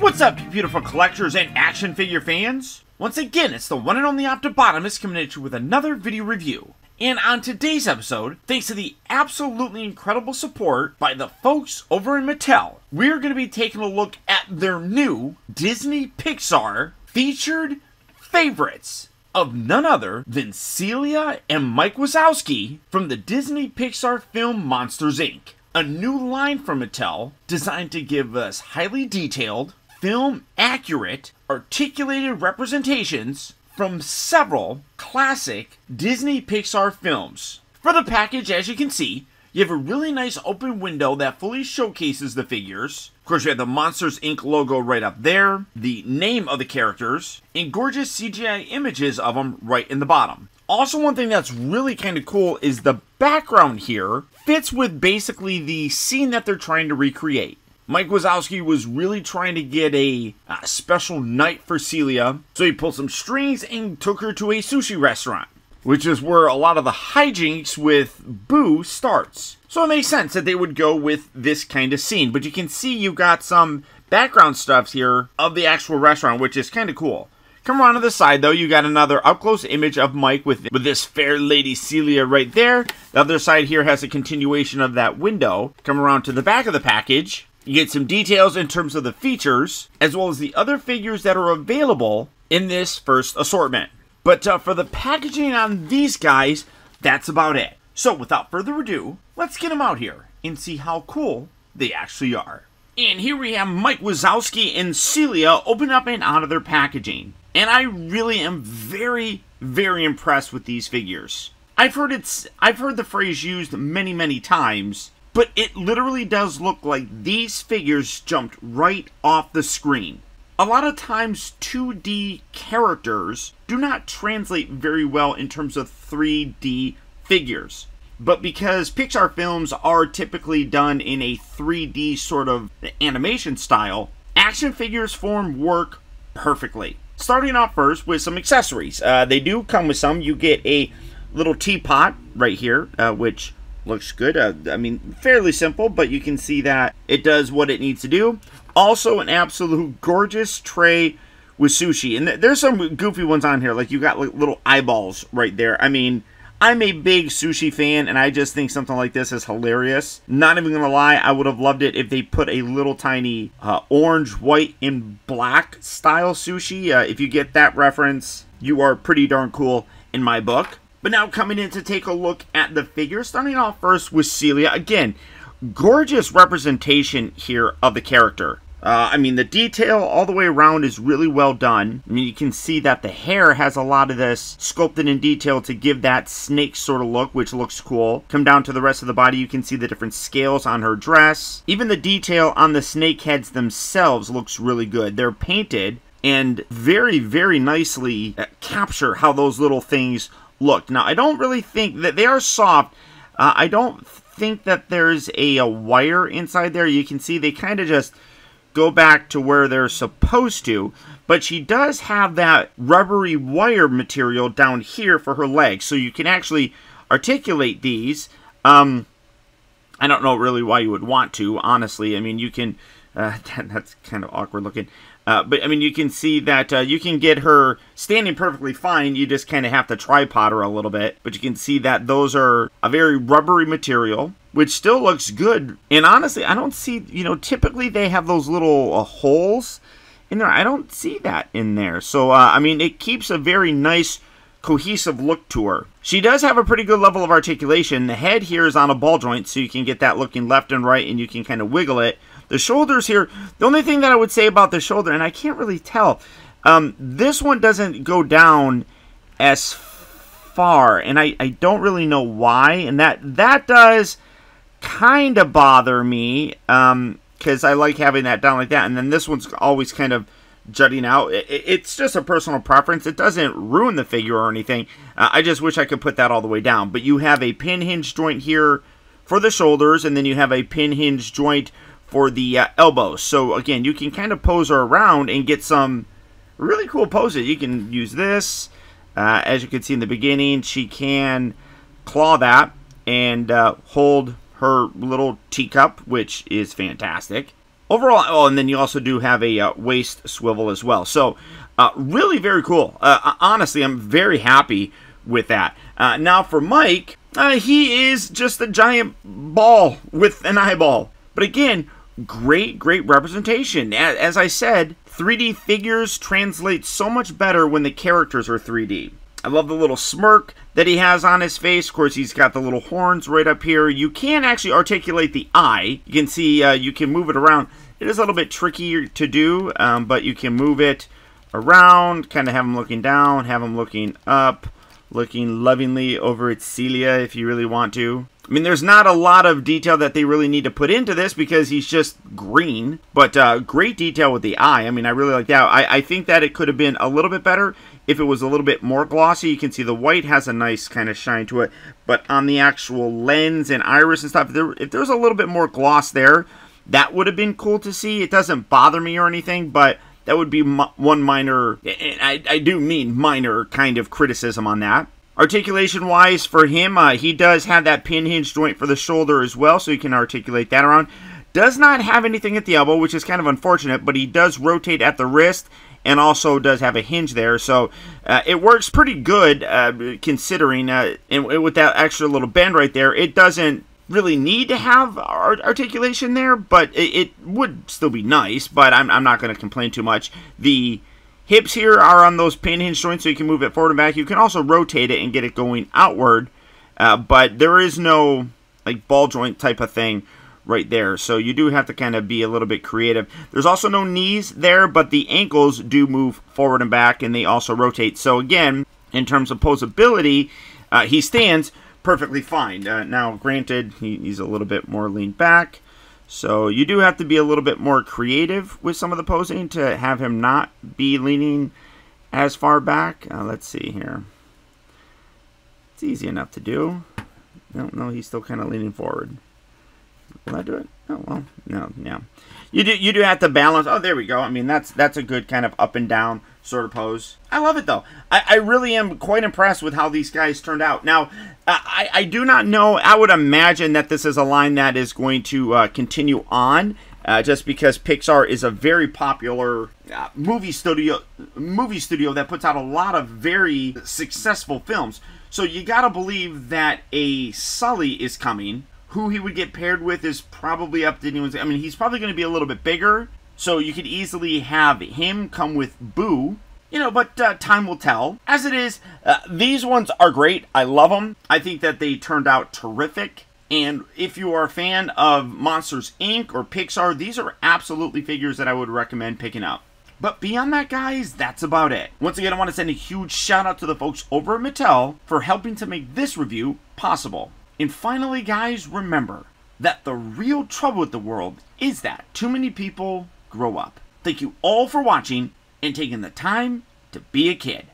What's up, you beautiful collectors and action figure fans? Once again, it's the one and only Optibotimus coming at you with another video review. And on today's episode, thanks to the absolutely incredible support by the folks over in Mattel, we're going to be taking a look at their new Disney Pixar featured favorites of none other than Celia and Mike Wazowski from the Disney Pixar film Monsters, Inc., a new line from Mattel designed to give us highly detailed, film-accurate, articulated representations from several classic Disney Pixar films. For the package, as you can see, you have a really nice open window that fully showcases the figures. Of course, you have the Monsters, Inc. logo right up there, the name of the characters, and gorgeous CGI images of them right in the bottom. Also, one thing that's really kind of cool is the background here fits with basically the scene that they're trying to recreate. Mike Wazowski was really trying to get a special night for Celia, so he pulled some strings and took her to a sushi restaurant, which is where a lot of the hijinks with Boo starts. So it makes sense that they would go with this kind of scene, but you can see you got some background stuff here of the actual restaurant, which is kind of cool. Come around to the side, though, you got another up-close image of Mike with this fair lady Celia right there. The other side here has a continuation of that window. Come around to the back of the package. You get some details in terms of the features, as well as the other figures that are available in this first assortment. But for the packaging on these guys, that's about it. So without further ado, let's get them out here and see how cool they actually are. And here we have Mike Wazowski and Celia open up and out of their packaging. And I really am very, very impressed with these figures. I've heard the phrase used many, many times, but it literally does look like these figures jumped right off the screen. A lot of times 2D characters do not translate very well in terms of 3D figures. But because Pixar films are typically done in a 3D sort of animation style, action figures form work perfectly. Starting off first with some accessories. They do come with some. You get a little teapot right here, which looks good. I mean, fairly simple, but you can see that it does what it needs to do. Also, an absolute gorgeous tray with sushi. And there's some goofy ones on here. Like, you got like little eyeballs right there. I mean, I'm a big sushi fan, and I just think something like this is hilarious. Not even going to lie, I would have loved it if they put a little tiny orange, white, and black style sushi. If you get that reference, you are pretty darn cool in my book. But now coming in to take a look at the figure, starting off first with Celia. Again, gorgeous representation here of the character. I mean, the detail all the way around is really well done. I mean, you can see that the hair has a lot of this sculpted in detail to give that snake sort of look, which looks cool. Come down to the rest of the body, you can see the different scales on her dress. Even the detail on the snake heads themselves looks really good. They're painted and very, very nicely capture how those little things look. Now, I don't really think that they are soft. I don't think that there's a wire inside there. You can see they kind of just go back to where they're supposed to, but she does have that rubbery wire material down here for her legs, so you can actually articulate these. I don't know really why you would want to, honestly. I mean, you can, that's kind of awkward looking, but I mean, you can see that you can get her standing perfectly fine, you just kind of have to tripod her a little bit, but you can see that those are a very rubbery material, which still looks good. And honestly, I don't see, you know, typically they have those little holes in there. I don't see that in there. So, I mean, it keeps a very nice, cohesive look to her. She does have a pretty good level of articulation. The head here is on a ball joint, so you can get that looking left and right, and you can kind of wiggle it. The shoulders here, the only thing that I would say about the shoulder, and I can't really tell, this one doesn't go down as far, and I don't really know why, and that does kind of bother me, because I like having that down like that, and then this one's always kind of jutting out. It's just a personal preference. It doesn't ruin the figure or anything. I just wish I could put that all the way down. But you have a pin hinge joint here for the shoulders, and then you have a pin hinge joint for the elbows. So again, you can kind of pose her around and get some really cool poses. You can use this, as you can see in the beginning, she can claw that and hold her little teacup, which is fantastic. overall. Oh, and then you also do have a waist swivel as well. So really very cool. Honestly, I'm very happy with that. Now for Mike, he is just a giant ball with an eyeball. But again, great representation. As I said, 3D figures translate so much better when the characters are 3D. I love the little smirk that he has on his face. Of course, he's got the little horns right up here. You can actually articulate the eye. You can see, you can move it around. It is a little bit trickier to do, but you can move it around, kind of have him looking down, have him looking up, looking lovingly over at Celia if you really want to. I mean, there's not a lot of detail that they really need to put into this because he's just green, but great detail with the eye. I mean, I really like that. I think that it could have been a little bit better if it was a little bit more glossy. You can see the white has a nice kind of shine to it, but on the actual lens and iris and stuff, if there was a little bit more gloss there, that would have been cool to see. It doesn't bother me or anything, but that would be one minor, and I do mean minor, kind of criticism on that. Articulation-wise for him, he does have that pin hinge joint for the shoulder as well, so he can articulate that around. Does not have anything at the elbow, which is kind of unfortunate, but he does rotate at the wrist and also does have a hinge there. So it works pretty good considering, and with that extra little bend right there, it doesn't really need to have articulation there, but it would still be nice, but I'm not going to complain too much. The hips here are on those pin hinge joints, so you can move it forward and back. You can also rotate it and get it going outward, but there is no like ball joint type of thing right there. So you do have to kind of be a little bit creative. There's also no knees there, but the ankles do move forward and back, and they also rotate. So again, in terms of posability, he stands perfectly fine. Now, granted, he's a little bit more leaned back. So you do have to be a little bit more creative with some of the posing to have him not be leaning as far back. Let's see here. It's easy enough to do. No, he's still kind of leaning forward. Will I do it? Oh, well, no. You do have to balance. Oh, there we go. I mean, that's a good kind of up and down sort of pose. I love it, though. I really am quite impressed with how these guys turned out. Now, I do not know. I would imagine that this is a line that is going to continue on, just because Pixar is a very popular movie studio that puts out a lot of very successful films. So you got to believe that a Sully is coming. Who he would get paired with is probably up to anyone's. I mean, he's probably going to be a little bit bigger, so you could easily have him come with Boo. You know, but time will tell. As it is, these ones are great. I love them. I think that they turned out terrific. And if you are a fan of Monsters, Inc. or Pixar, these are absolutely figures that I would recommend picking up. But beyond that, guys, that's about it. Once again, I want to send a huge shout out to the folks over at Mattel for helping to make this review possible. And finally, guys, remember that the real trouble with the world is that too many people grow up. Thank you all for watching and taking the time to be a kid.